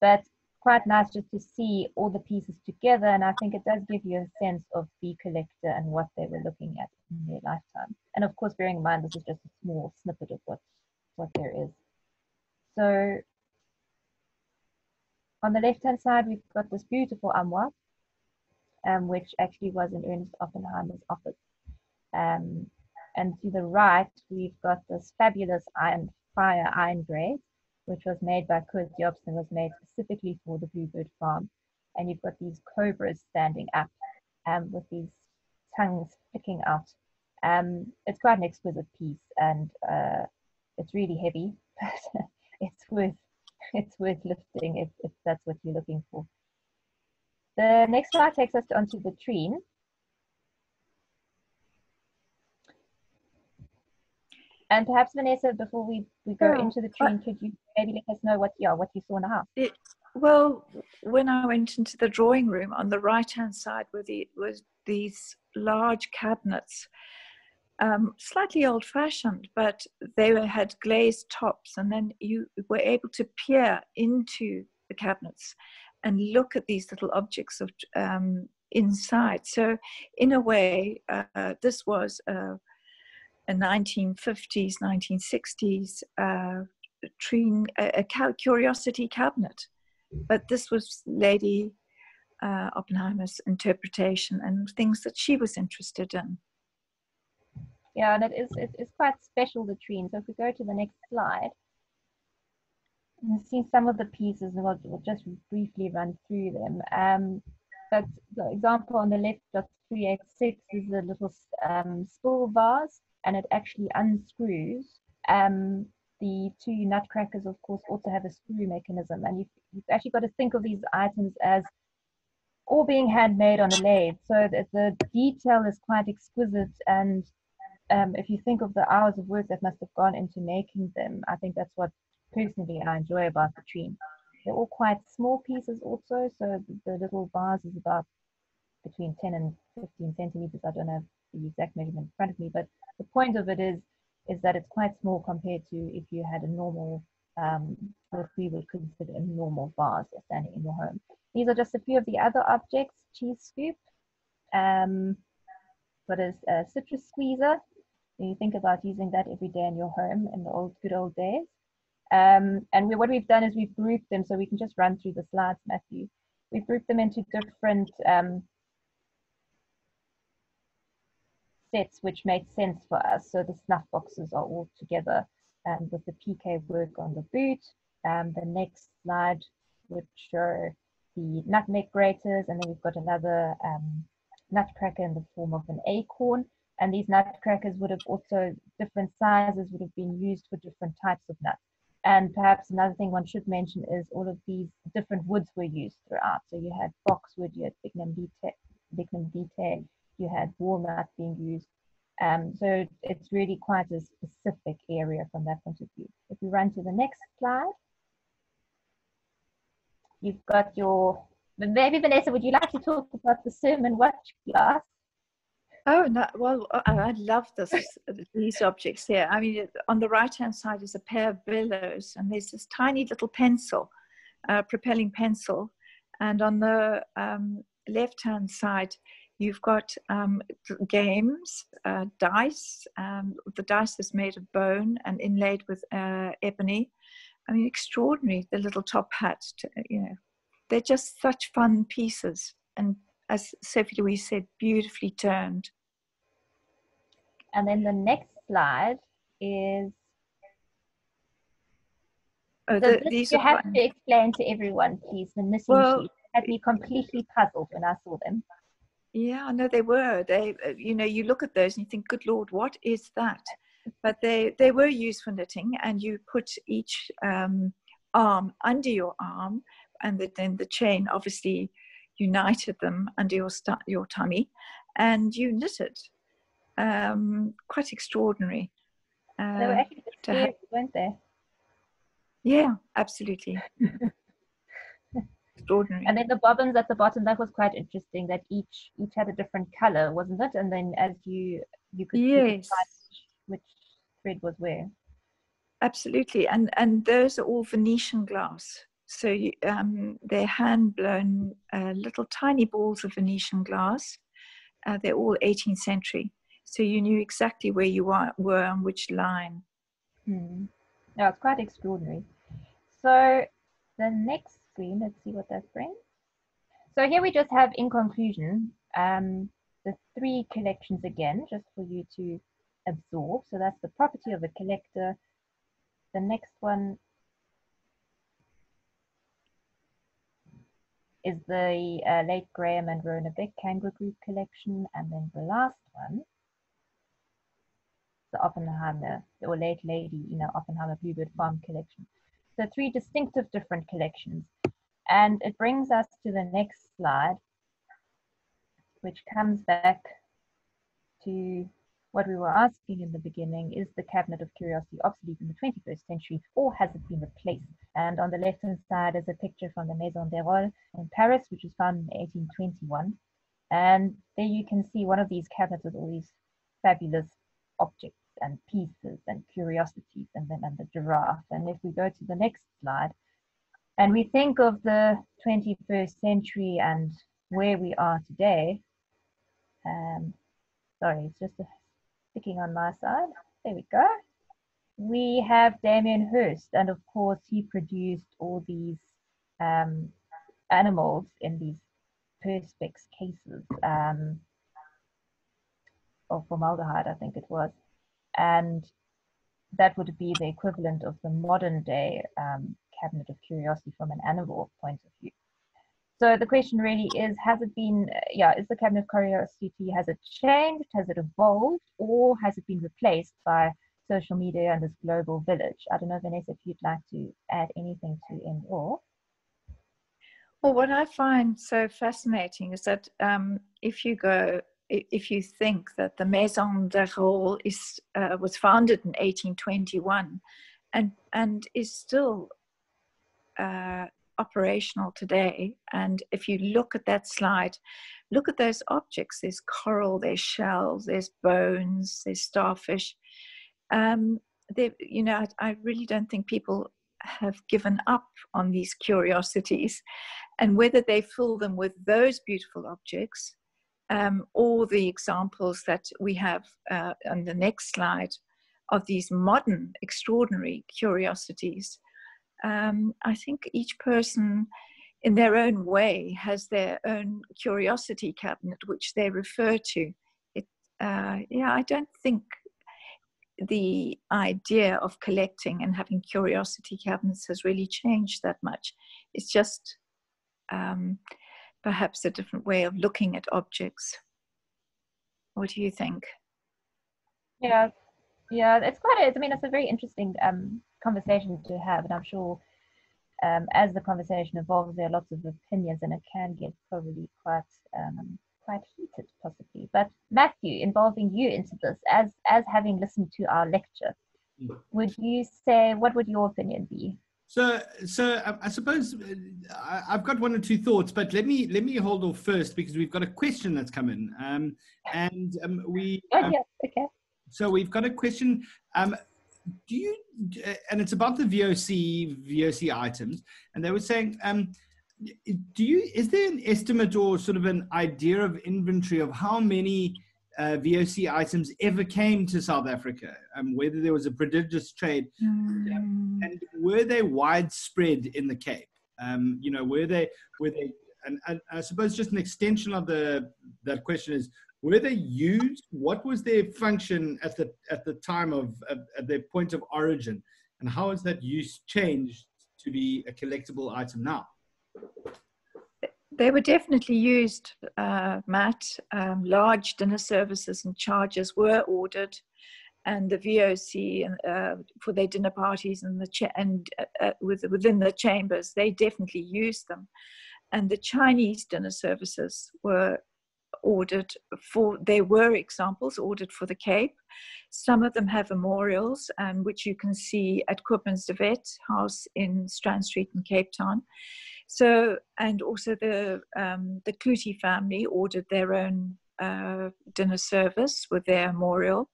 But quite nice just to see all the pieces together, and I think it does give you a sense of the collector and what they were looking at in their lifetime. And of course, bearing in mind this is just a small snippet of what, what there is. So on the left-hand side, we've got this beautiful armoire, um, which actually was in Ernest Oppenheimer's office. Um, and to the right, we've got this fabulous iron fire iron grate, which was made by Kurt Jobs and was made specifically for the Bluebird Farm. And you've got these cobras standing up um, with these tongues sticking out. Um, it's quite an exquisite piece, and uh, it's really heavy, but it's worth, it's worth lifting if, if that's what you're looking for. The next slide takes us onto the treen. And perhaps, Vanessa, before we, we go oh, into the tree, could you maybe let us know what, yeah, what you saw in the house? It, well, when I went into the drawing room, on the right-hand side were, the, were these large cabinets, um, slightly old-fashioned, but they were, had glazed tops, and then you were able to peer into the cabinets and look at these little objects of um, inside. So, in a way, uh, this was... Uh, a nineteen fifties, nineteen sixties uh, treen, a, a curiosity cabinet. But this was Lady uh, Oppenheimer's interpretation and things that she was interested in. Yeah, and it is, it, it's quite special, the treen. So if we go to the next slide, and see some of the pieces, and we'll, we'll just briefly run through them. Um, but the example on the left of three eighty-six is a little um, spill vase. And it actually unscrews. Um, the two nutcrackers, of course, also have a screw mechanism. And you've, you've actually got to think of these items as all being handmade on a lathe. So that the detail is quite exquisite. And um, if you think of the hours of work that must have gone into making them, I think that's what personally I enjoy about the treen. They're all quite small pieces also. So the, the little vase is about between ten and fifteen centimeters. I don't have the exact measurement in front of me, but the point of it is, is that it's quite small compared to if you had a normal, um, what we would consider a normal vase standing in your home. These are just a few of the other objects: cheese scoop, um, what is a citrus squeezer. So you think about using that every day in your home in the old, good old days. Um, and we, what we've done is we've grouped them, so we can just run through the slides, Matthew. We've grouped them into different um, sets which made sense for us. So the snuff boxes are all together um, with the P K work on the boot. Um, the next slide would show the nutmeg graters, and then we've got another um, nutcracker in the form of an acorn. And these nutcrackers would have also, different sizes would have been used for different types of nuts. And perhaps another thing one should mention is all of these different woods were used throughout. So you had boxwood, you had lignum vitae, lignum vitae, you had walnut being used. Um, so it's really quite a specific area from that point of view. If you run to the next slide, you've got your, maybe Vanessa, would you like to talk about the sermon watch class? Oh, no, well, I love this, these objects here. I mean, on the right-hand side is a pair of bellows, and there's this tiny little pencil, uh, propelling pencil. And on the um, left-hand side, you've got um, games, uh, dice. Um, the dice is made of bone and inlaid with uh, ebony. I mean, extraordinary, the little top hat, you know. They're just such fun pieces. And as Sophie-Louise said, beautifully turned. And then the next slide is... Oh, the, so this these you are have fun. To explain to everyone, please, the missing well, sheet. Had me completely puzzled when I saw them. Yeah, I know they were. They, you know, you look at those and you think, good Lord, what is that? But they, they were used for knitting, and you put each um, arm under your arm, and the, then the chain obviously united them under your, your tummy, and you knitted. Um, quite extraordinary. Uh, they were actually scary, weren't they? Yeah, absolutely. Extraordinary. And then the bobbins at the bottom, that was quite interesting, that each each had a different color, wasn't it? And then as you you could yes. see which thread was where. Absolutely. And and those are all Venetian glass. So you, um, they're hand-blown uh, little tiny balls of Venetian glass. Uh, they're all eighteenth century. So you knew exactly where you are, were on which line. Mm. No, it's quite extraordinary. So the next screen, let's see what that brings. So here we just have, in conclusion, um, the three collections again, just for you to absorb. So that's the property of a collector. The next one is the uh, late Graham and Rona Beck Kangaroo Group collection, and then the last one, the Oppenheimer, or late lady, you know, Oppenheimer Bluebird Farm collection. So three distinctive different collections. And it brings us to the next slide, which comes back to what we were asking in the beginning: is the cabinet of curiosity obsolete in the twenty-first century, or has it been replaced? And on the left-hand side is a picture from the Maison Deyrolle in Paris, which was found in eighteen twenty-one. And there you can see one of these cabinets with all these fabulous objects and pieces and curiosities, and then and the giraffe. And if we go to the next slide, and we think of the twenty-first century and where we are today. Um, sorry, it's just a Clicking on my side, there we go. We have Damien Hirst, and of course he produced all these um, animals in these perspex cases um, of formaldehyde, I think it was, and that would be the equivalent of the modern day um, cabinet of curiosity from an animal point of view. So the question really is, has it been, yeah, is the cabinet of curiosity, has it changed, has it evolved, or has it been replaced by social media and this global village? I don't know, Vanessa, if you'd like to add anything to end all. Well, what I find so fascinating is that um, if you go, if you think that the Maison Deyrolle is uh, was founded in eighteen twenty-one and, and is still uh, operational today, and if you look at that slide, look at those objects. There's coral, there's shells, there's bones, there's starfish. Um, you know, I, I really don't think people have given up on these curiosities, and whether they fill them with those beautiful objects um, or the examples that we have uh, on the next slide of these modern extraordinary curiosities. Um, I think each person in their own way has their own curiosity cabinet, which they refer to. It, uh, yeah, I don't think the idea of collecting and having curiosity cabinets has really changed that much. It's just um, perhaps a different way of looking at objects. What do you think? Yeah, yeah, it's quite, a, I mean, it's a very interesting um, conversation to have, and I'm sure um, as the conversation evolves, there are lots of opinions, and it can get probably quite um, quite heated, possibly. But Matthew, involving you into this, as as having listened to our lecture, mm. would you say, what would your opinion be? So, so I, I suppose I, I've got one or two thoughts, but let me let me hold off first because we've got a question that's come in, um, and um, we. Oh, um, yes. Okay. So we've got a question. Um, do you? And it's about the V O C V O C items, and they were saying, um, do you? Is there an estimate or sort of an idea of inventory of how many uh, V O C items ever came to South Africa, um, whether there was a prodigious trade? Mm. Um, and were they widespread in the Cape? Um, you know, were they, were they, and, and I suppose just an extension of the, that question is, were they used? What was their function at the, at the time of, at, at their point of origin? And how has that use changed to be a collectible item now? They were definitely used, uh, Matt. Um, large dinner services and charges were ordered, and the V O C and, uh, for their dinner parties and the cha and uh, with, within the chambers, they definitely used them. And the Chinese dinner services were ordered for, there were examples ordered for the Cape. Some of them have memorials, um, which you can see at Koopmans de Wet house in Strand Street in Cape Town. So, and also the, um, the Clutie family ordered their own uh, dinner service with their memorial.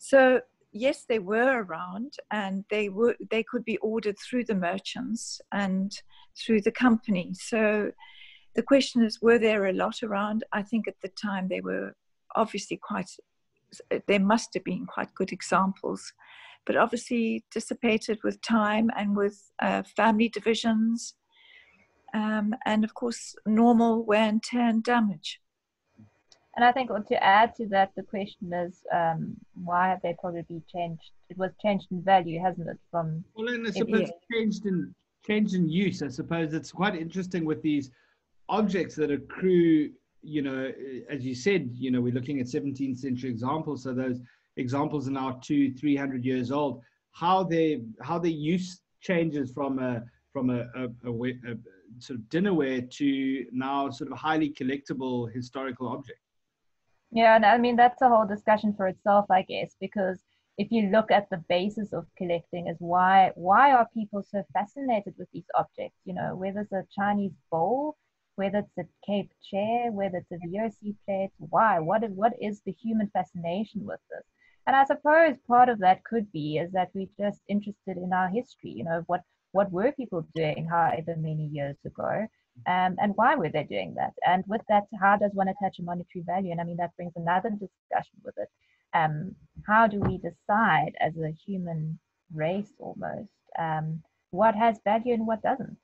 So yes, they were around, and they were, they could be ordered through the merchants and through the company. So the question is, were there a lot around? I think at the time they were obviously quite, there must have been quite good examples, but obviously dissipated with time and with uh, family divisions, um, and of course normal wear and tear and damage. And I think to add to that, the question is um, why have they probably changed? It was changed in value, hasn't it? From well, and I suppose changed in changed in use. I suppose it's quite interesting with these objects that accrue. You know, as you said, you know, we're looking at seventeenth century examples. So those examples are now two, three hundred years old. How they how their use changes from a from a, a, a, a sort of dinnerware to now sort of highly collectible historical object. Yeah, and I mean, that's a whole discussion for itself, I guess, because if you look at the basis of collecting is why, why are people so fascinated with these objects? You know, whether it's a Chinese bowl, whether it's a Cape chair, whether it's a V O C plate, why? What is, what is the human fascination with this? And I suppose part of that could be is that we're just interested in our history, you know, what, what were people doing however many years ago? Um, and why were they doing that? And with that, how does one attach a monetary value? And I mean, that brings another discussion with it. Um, how do we decide as a human race almost um, what has value and what doesn't?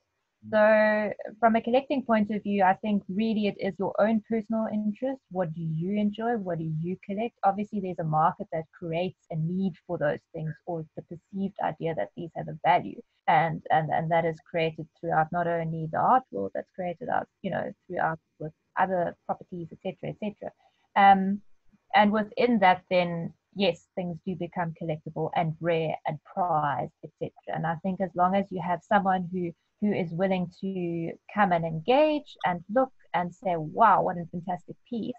So from a collecting point of view, I think really it is your own personal interest. What do you enjoy? What do you collect? Obviously, there's a market that creates a need for those things, or the perceived idea that these have a value. And, and, and that is created throughout not only the art world, that's created out, you know, throughout with other properties, et cetera, et cetera. Um, and within that, then, yes, things do become collectible and rare and prized, et cetera. And I think as long as you have someone who who is willing to come and engage and look and say, wow, what a fantastic piece,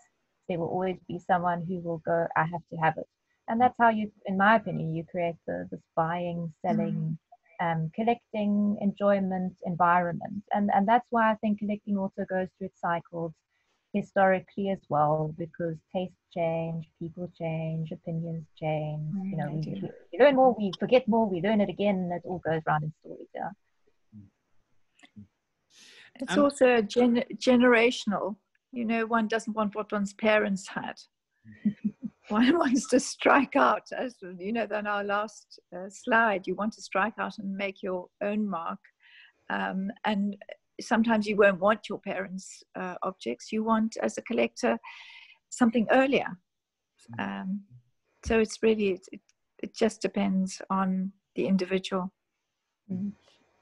there will always be someone who will go, I have to have it. And that's how you, in my opinion, you create the, this buying, selling, mm. um, collecting, enjoyment, environment. And, and that's why I think collecting also goes through its cycles historically as well, because tastes change, people change, opinions change. Mm, you know, we, we, we learn more, we forget more, we learn it again, and it all goes round in stories, yeah. It's um, also gen generational. You know, one doesn't want what one's parents had. One wants to strike out. As you know, on our last uh, slide, you want to strike out and make your own mark. Um, and sometimes you won't want your parents' uh, objects. You want, as a collector, something earlier. Um, so it's really, it, it just depends on the individual. Mm.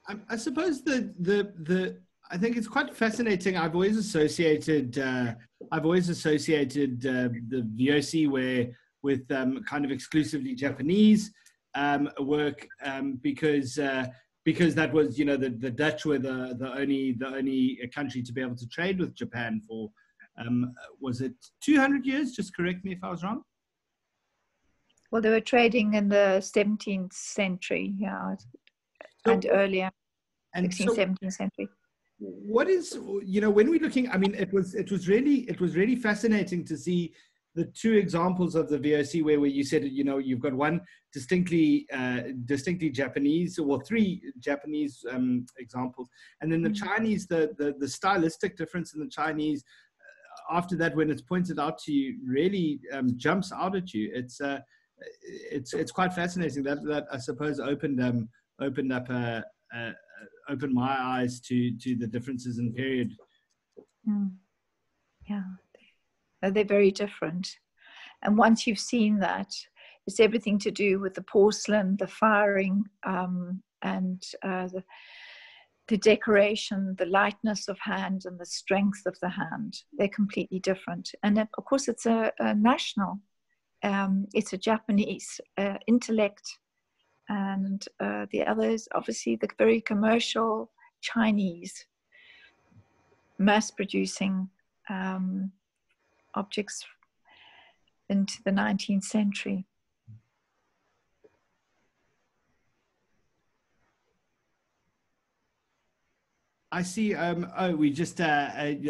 I, I suppose the the the. I think it's quite fascinating. I've always associated, uh, I've always associated uh, the V O C where with um, kind of exclusively Japanese, um, work um, because uh, because that was, you know, the, the Dutch were the the only the only country to be able to trade with Japan for um, was it two hundred years? Just correct me if I was wrong. Well, they were trading in the seventeenth century, yeah, so, and earlier, and sixteenth, so, seventeenth century. What is, you know, when we're looking, I mean, it was it was really it was really fascinating to see the two examples of the V O C where, where you said, you know, you've got one distinctly uh, distinctly Japanese, or well, three Japanese um, examples, and then the Chinese, the, the the stylistic difference in the Chinese. Uh, after that, when it's pointed out to you, really um, jumps out at you. It's uh, it's it's quite fascinating. That that I suppose opened um opened up a. a opened my eyes to to the differences in period. Mm. Yeah, they're very different, and once you've seen that, it's everything to do with the porcelain, the firing, um, and uh, the, the decoration, the lightness of hand and the strength of the hand. They're completely different, and of course it's a, a national, um, it's a Japanese uh, intellect. And uh, the others, obviously, the very commercial Chinese, mass-producing um, objects into the nineteenth century. I see. Um, oh, we just uh, uh, had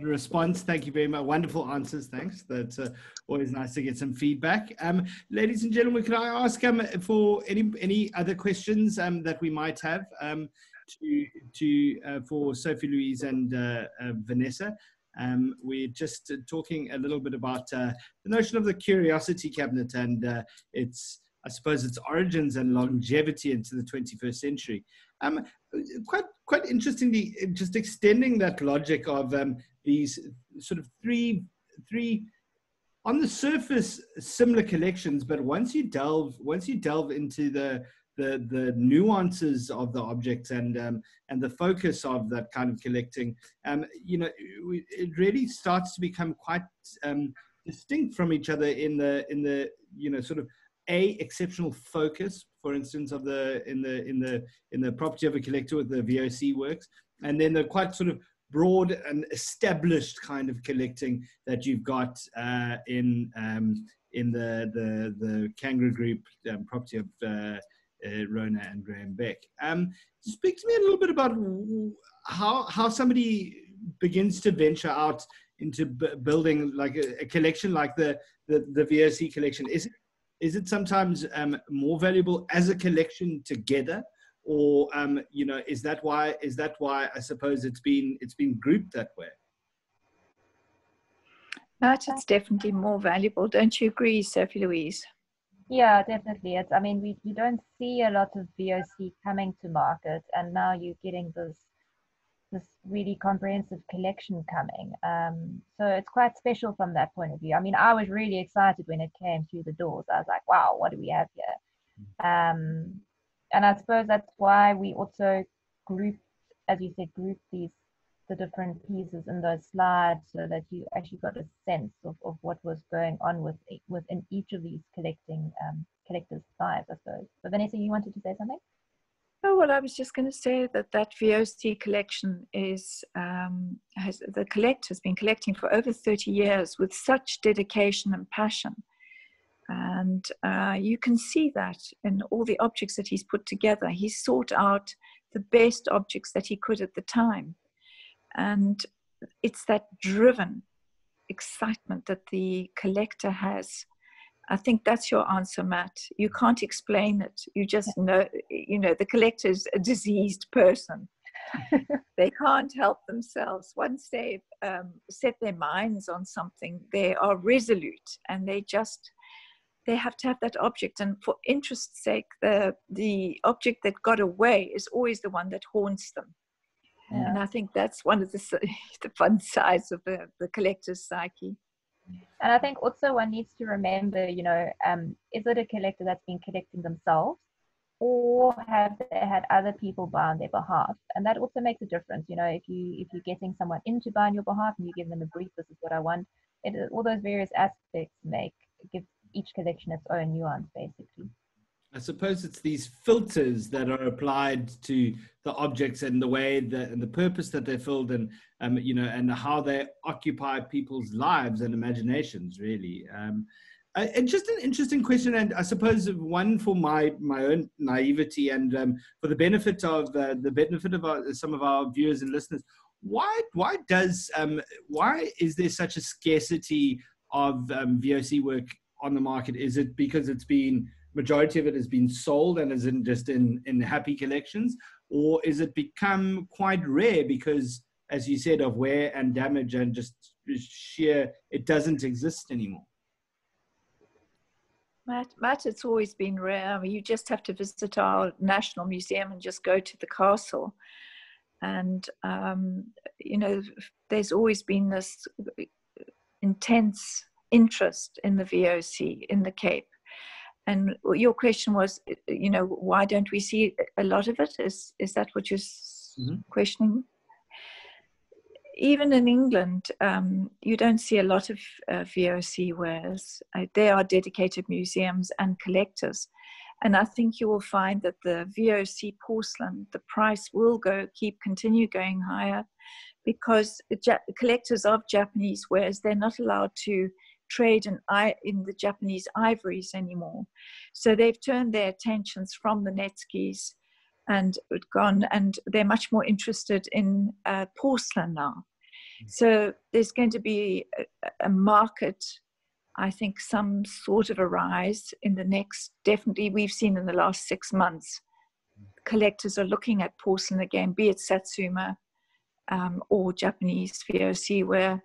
a response. Thank you very much. Wonderful answers. Thanks. That's uh, always nice to get some feedback. Um, ladies and gentlemen, could I ask um, for any any other questions um, that we might have um, to to uh, for Sophie-Louise and uh, uh, Vanessa? Um, we're just talking a little bit about uh, the notion of the Curiosity Cabinet and uh, its, I suppose, its origins and longevity into the twenty-first century. Um, quite, quite interestingly, just extending that logic of um, these sort of three, three on the surface similar collections, but once you delve, once you delve into the the, the nuances of the objects and um, and the focus of that kind of collecting, um, you know, it really starts to become quite um, distinct from each other in the in the you know sort of. A exceptional focus, for instance, of the in the in the in the property of a collector with the V O C works, and then the quite sort of broad and established kind of collecting that you've got uh, in um, in the the the Kangaroo Group um, property of uh, uh, Rona and Graham Beck. Um, speak to me a little bit about how how somebody begins to venture out into b building like a, a collection like the the, the V O C collection. Is it Is it sometimes um, more valuable as a collection together, or um, you know, is that why? Is that why I suppose it's been it's been grouped that way? That it's definitely more valuable. Don't you agree, Sophie-Louise? Yeah, definitely. It's, I mean, we you don't see a lot of V O C coming to market, and now you're getting this this really comprehensive collection coming. Um, so it's quite special from that point of view. I mean, I was really excited when it came through the doors. I was like, wow, what do we have here? Um, and I suppose that's why we also grouped, as you said, grouped these, the different pieces in those slides so that you actually got a sense of, of what was going on with, within each of these collecting um, collectors' styles, I suppose. But Vanessa, you wanted to say something? Oh, well, I was just going to say that that V O C collection is, um, has, the collector has been collecting for over thirty years with such dedication and passion. And uh, you can see that in all the objects that he's put together. He sought out the best objects that he could at the time. And it's that driven excitement that the collector has. I think that's your answer, Matt. You can't explain it. You just know, you know, the collector is a diseased person. They can't help themselves. Once they've um, set their minds on something, they are resolute, and they just, they have to have that object. And for interest's sake, the, the object that got away is always the one that haunts them. Yeah. And I think that's one of the, the fun sides of the, the collector's psyche. And I think also one needs to remember, you know, um, is it a collector that's been collecting themselves, or have they had other people buy on their behalf? And that also makes a difference. You know, if, you, if you're getting someone in to buy on your behalf and you give them a brief, this is what I want, it, all those various aspects make, give each collection its own nuance, basically. I suppose it's these filters that are applied to the objects and the way that, and the purpose that they're filled, and um, you know, and how they occupy people's lives and imaginations, really. Um, Uh, and just an interesting question, and I suppose one for my my own naivety, and um, for the benefit of uh, the benefit of our, some of our viewers and listeners. Why why does um, why is there such a scarcity of um, V O C work on the market? Is it because it's been, majority of it has been sold and isn't just in in happy collections, or is it become quite rare because, as you said, of wear and damage and just sheer, it doesn't exist anymore? Matt, Matt, it's always been rare. I mean, you just have to visit our National Museum and just go to the castle. And, um, you know, there's always been this intense interest in the V O C, in the Cape. And your question was, you know, why don't we see a lot of it? Is, is that what you're mm-hmm. questioning? Even in England, um, you don't see a lot of uh, V O C wares. Uh, there are dedicated museums and collectors. And I think you will find that the V O C porcelain, the price will go, keep, continue going higher, because ja collectors of Japanese wares, they're not allowed to trade in, in the Japanese ivories anymore. So they've turned their attentions from the Netskis and gone, and they're much more interested in uh, porcelain now. So there's going to be a, a market, I think, some sort of a rise in the next, definitely we've seen in the last six months, collectors are looking at porcelain again, be it Satsuma um, or Japanese V O C ware,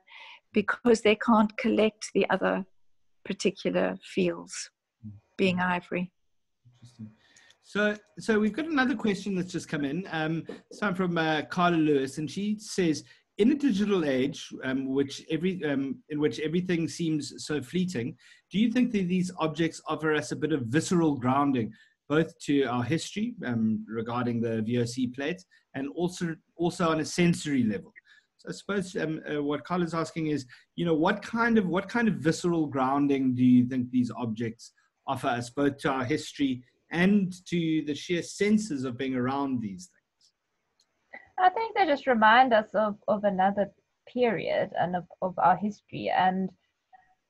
because they can't collect the other particular fields, being ivory. Interesting. So, so we've got another question that's just come in. Um, it's time from uh, Carla Lewis, and she says, in a digital age, um, which every, um, in which everything seems so fleeting, do you think that these objects offer us a bit of visceral grounding, both to our history um, regarding the V O C plate, and also, also on a sensory level? So I suppose um, uh, what Carla's asking is, you know, what kind of, what kind of visceral grounding do you think these objects offer us, both to our history and to the sheer senses of being around these things? I think they just remind us of, of another period and of, of our history. And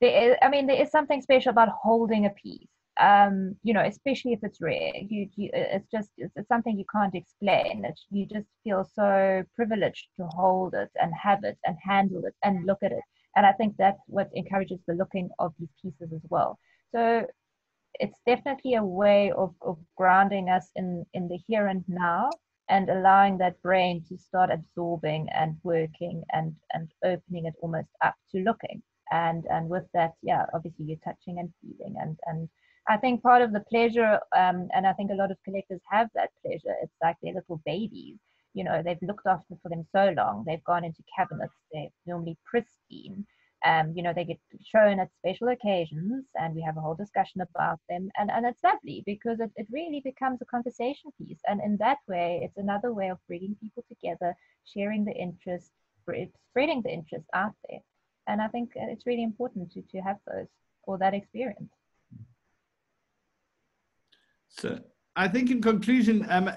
there is, I mean, there is something special about holding a piece, um, you know, especially if it's rare. You, you, it's just it's, it's something you can't explain. It's, you just feel so privileged to hold it and have it and handle it and look at it. And I think that's what encourages the looking of these pieces as well. So it's definitely a way of, of grounding us in, in the here and now, and allowing that brain to start absorbing and working and, and opening it almost up to looking. And, and with that, yeah, obviously you're touching and feeling. And, and I think part of the pleasure, um, and I think a lot of collectors have that pleasure, it's like they're little babies. You know, they've looked after for them so long. They've gone into cabinets, they're normally pristine. Um, you know, they get shown at special occasions, and we have a whole discussion about them. And, and it's lovely, because it, it really becomes a conversation piece. And in that way, it's another way of bringing people together, sharing the interest, spreading the interest out there. And I think it's really important to, to have those, or that experience. So I think in conclusion, um,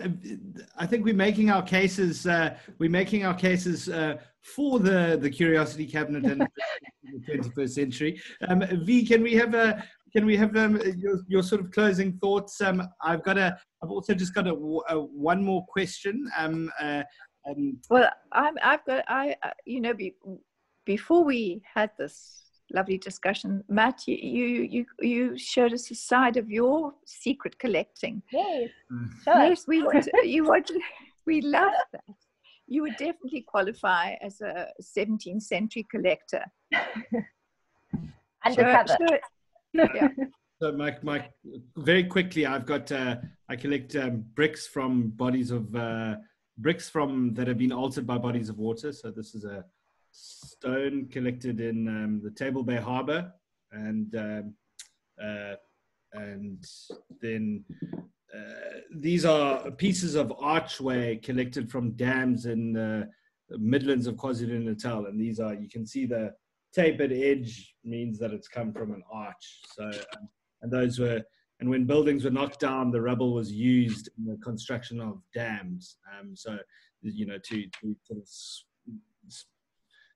I think we're making our cases, uh, we're making our cases uh, for the, the Curiosity Cabinet and the twenty-first century. Um, V, can we have a, can we have um, your, your sort of closing thoughts? Um, I've got a, I've also just got a, a one more question. Um, uh, um, well, I'm, I've got, I, uh, you know, be, before we had this lovely discussion, Matt, you, you you you showed us a side of your secret collecting. Yes, yes, we would, you would, we love that. You would definitely qualify as a seventeenth century collector. Undercover. Sure, sure. Yeah. So, Mike, Mike, very quickly, I've got uh, I collect um, bricks from bodies of uh, bricks from that have been altered by bodies of water. So this is a stone collected in um, the Table Bay Harbour, and um, uh, and then uh, these are pieces of archway collected from dams in the Midlands of KwaZulu-Natal, and these are, you can see the tapered edge means that it's come from an arch. So um, and those were And when buildings were knocked down, the rubble was used in the construction of dams. Um, so, you know, to, to sort of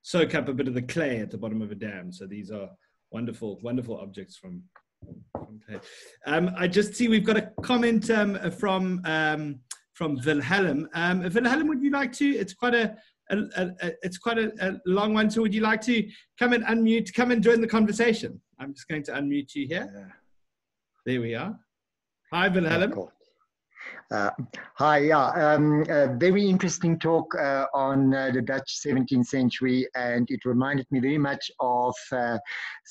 soak up a bit of the clay at the bottom of a dam. So these are wonderful, wonderful objects from, from clay. Um, I just see we've got a comment um, from um, from Wilhelm. Um, Wilhelm, would you like to? It's quite a, a, a, a it's quite a, a long one. So would you like to come and unmute? Come and join the conversation. I'm just going to unmute you here. Yeah. There we are. Hi, Wilhelm. Uh, hi, yeah. Um, very interesting talk uh, on uh, the Dutch seventeenth century, and it reminded me very much of uh,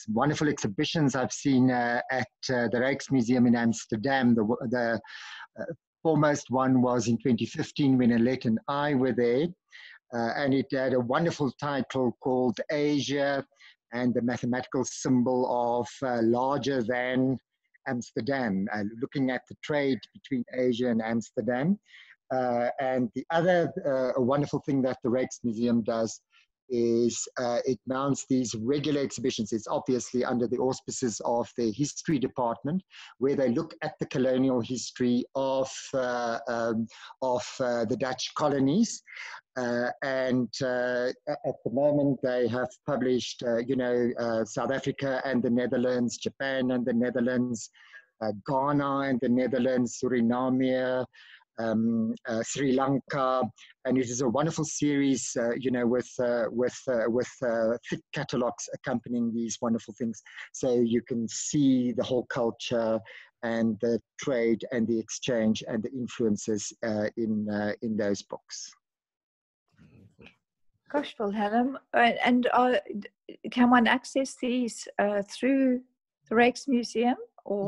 wonderful exhibitions I've seen uh, at uh, the Rijksmuseum in Amsterdam. The, the uh, foremost one was in twenty fifteen when Alette and I were there, uh, and it had a wonderful title called Asia and the mathematical symbol of uh, larger than Amsterdam, uh, looking at the trade between Asia and Amsterdam. Uh, and the other uh, wonderful thing that the Rijksmuseum does is uh, it mounts these regular exhibitions. It's obviously under the auspices of the history department, where they look at the colonial history of, uh, um, of uh, the Dutch colonies. Uh, and uh, at the moment, they have published, uh, you know, uh, South Africa and the Netherlands, Japan and the Netherlands, uh, Ghana and the Netherlands, Suriname, Um, uh, Sri Lanka, and it is a wonderful series, uh, you know, with uh, with uh, with uh, thick catalogs accompanying these wonderful things, so you can see the whole culture and the trade and the exchange and the influences uh, in uh, in those books. Gosh, Wilhelm, and uh, can one access these uh, through the Rijksmuseum?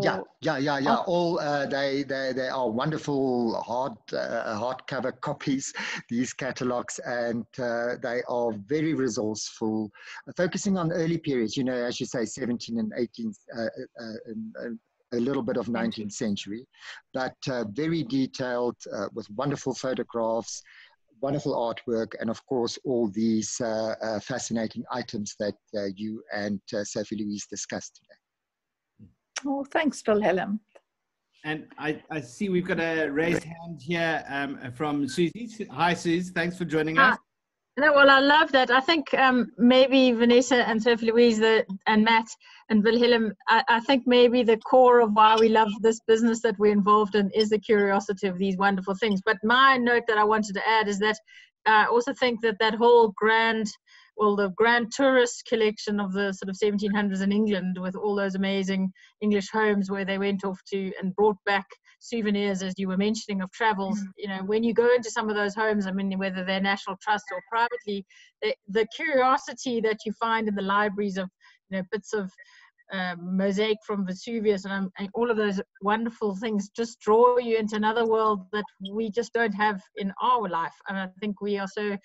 Yeah, yeah, yeah, yeah. Oh. All uh, they, they they are wonderful hard uh, hardcover copies. These catalogs, and uh, they are very resourceful, focusing on early periods. You know, as you say, seventeenth and eighteenth, uh, uh, a little bit of nineteenth century, but uh, very detailed uh, with wonderful photographs, wonderful artwork, and of course all these uh, uh, fascinating items that uh, you and uh, Sophie-Louise discussed today. Oh, thanks, Wilhelm. And I, I see we've got a raised hand here um, from Susie. Hi, Susie. Thanks for joining ah, us. No, well, I love that. I think um, maybe Vanessa and Sophie-Louise and Matt and Wilhelm, I, I think maybe the core of why we love this business that we're involved in is the curiosity of these wonderful things. But my note that I wanted to add is that I also think that that whole grand... well, the grand tourist collection of the sort of seventeen hundreds in England, with all those amazing English homes where they went off to and brought back souvenirs, as you were mentioning, of travels. Mm-hmm. You know, when you go into some of those homes, I mean, whether they're national trust or privately, they, the curiosity that you find in the libraries of, you know, bits of um, mosaic from Vesuvius and, um, and all of those wonderful things just draw you into another world that we just don't have in our life. And I think we are so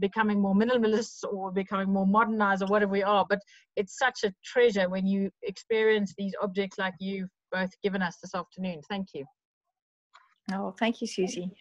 becoming more minimalists or becoming more modernized or whatever we are, but it's such a treasure when you experience these objects like you've both given us this afternoon. Thank you. Oh, thank you, Susie.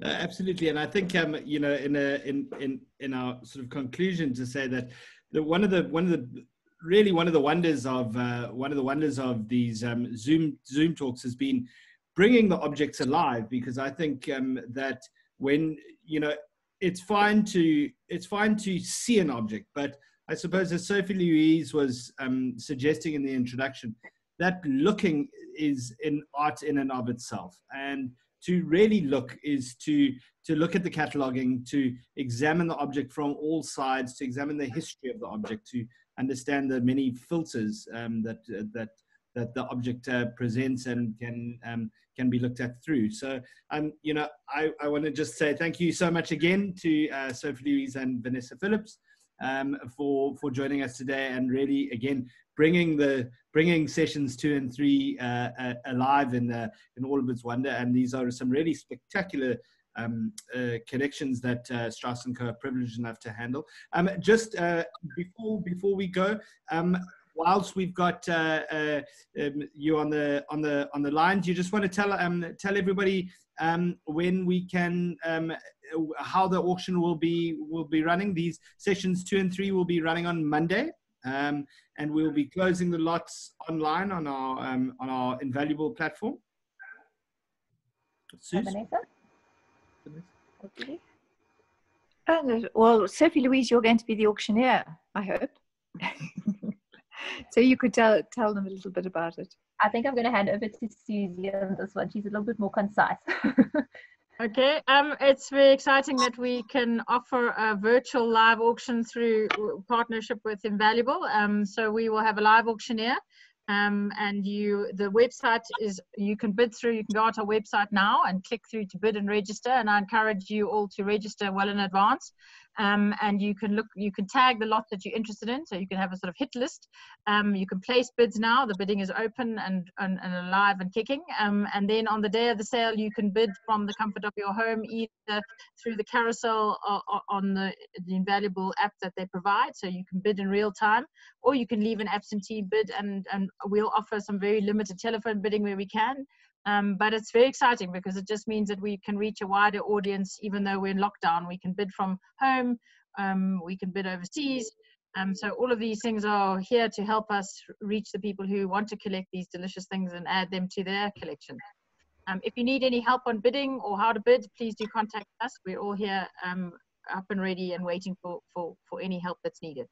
Uh, absolutely. And I think, um, you know, in, a, in, in, in our sort of conclusion, to say that the, one of the, one of the, really one of the wonders of uh, one of the wonders of these um, Zoom Zoom talks has been bringing the objects alive, because I think um, that when, you know, it's fine to it's fine to see an object, but I suppose, as Sophie-Louise was um, suggesting in the introduction, that looking is an art in and of itself, and to really look is to to look at the cataloging, to examine the object from all sides, to examine the history of the object, to understand the many filters um, that uh, that that the object uh, presents and can um, can be looked at through. So, um, you know, I, I want to just say thank you so much again to uh, Sophie-Louise and Vanessa Phillips um, for for joining us today, and really again bringing the bringing sessions two and three uh, uh, alive in uh, in all of its wonder. And these are some really spectacular Um, uh, connections that uh, Strauss and Co are privileged enough to handle. Um, just uh, before before we go, um, whilst we've got uh, uh, um, you on the on the on the line, do you just want to tell um, tell everybody um, when we can, um, how the auction will be will be running? These sessions two and three will be running on Monday. Um, and we'll be closing the lots online on our, um, on our Invaluable platform. Vanessa? Okay. And, well, Sophie-Louise, you're going to be the auctioneer, I hope. So you could tell, tell them a little bit about it. I think I'm going to hand over to Susie on this one. She's a little bit more concise. Okay, um, it's very exciting that we can offer a virtual live auction through partnership with Invaluable. Um, so we will have a live auctioneer, um, and you, the website is, you can bid through, you can go onto our website now and click through to bid and register, and I encourage you all to register well in advance. Um, and you can look, you can tag the lot that you're interested in, so you can have a sort of hit list. Um, you can place bids now, the bidding is open and, and, and alive and kicking. Um, and then on the day of the sale, you can bid from the comfort of your home, either through the carousel or, or on the, the Invaluable app that they provide. So you can bid in real time, or you can leave an absentee bid, and, and we'll offer some very limited telephone bidding where we can. Um, but it's very exciting because it just means that we can reach a wider audience. Even though we're in lockdown, we can bid from home, um, we can bid overseas. Um, so all of these things are here to help us reach the people who want to collect these delicious things and add them to their collection. Um, if you need any help on bidding or how to bid, please do contact us. We're all here, um, up and ready and waiting for, for, for any help that's needed.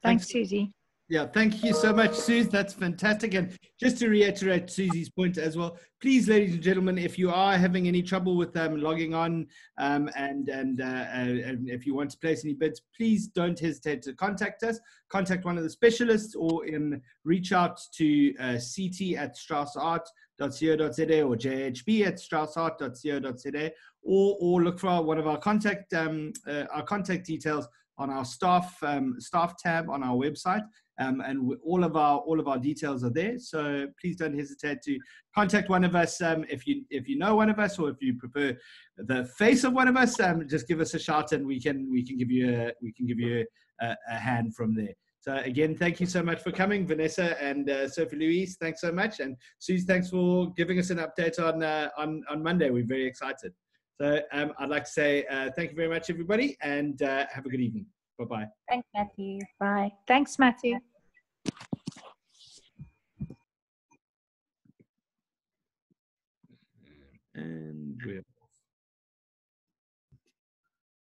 Thanks, Susie. Yeah, thank you so much, Suze. That's fantastic. And just to reiterate Susie's point as well, please, ladies and gentlemen, if you are having any trouble with um, logging on, um, and, and, uh, and if you want to place any bids, please don't hesitate to contact us. Contact one of the specialists, or in, reach out to uh, c t at strauss art dot co dot z a or j h b at strauss art dot co dot z a, or, or look for our, one of our contact, um, uh, our contact details on our staff um, staff tab on our website, um, and all of our all of our details are there. So please don't hesitate to contact one of us, um, if you if you know one of us, or if you prefer the face of one of us. Um, just give us a shout, and we can we can give you a, we can give you a, a hand from there. So again, thank you so much for coming, Vanessa and uh, Sophie-Louise. Thanks so much, and Suze, thanks for giving us an update on uh, on on Monday. We're very excited. So um, I'd like to say uh, thank you very much, everybody, and uh, have a good evening. Bye-bye. Thanks, Matthew. Bye. Thanks, Matthew. And we have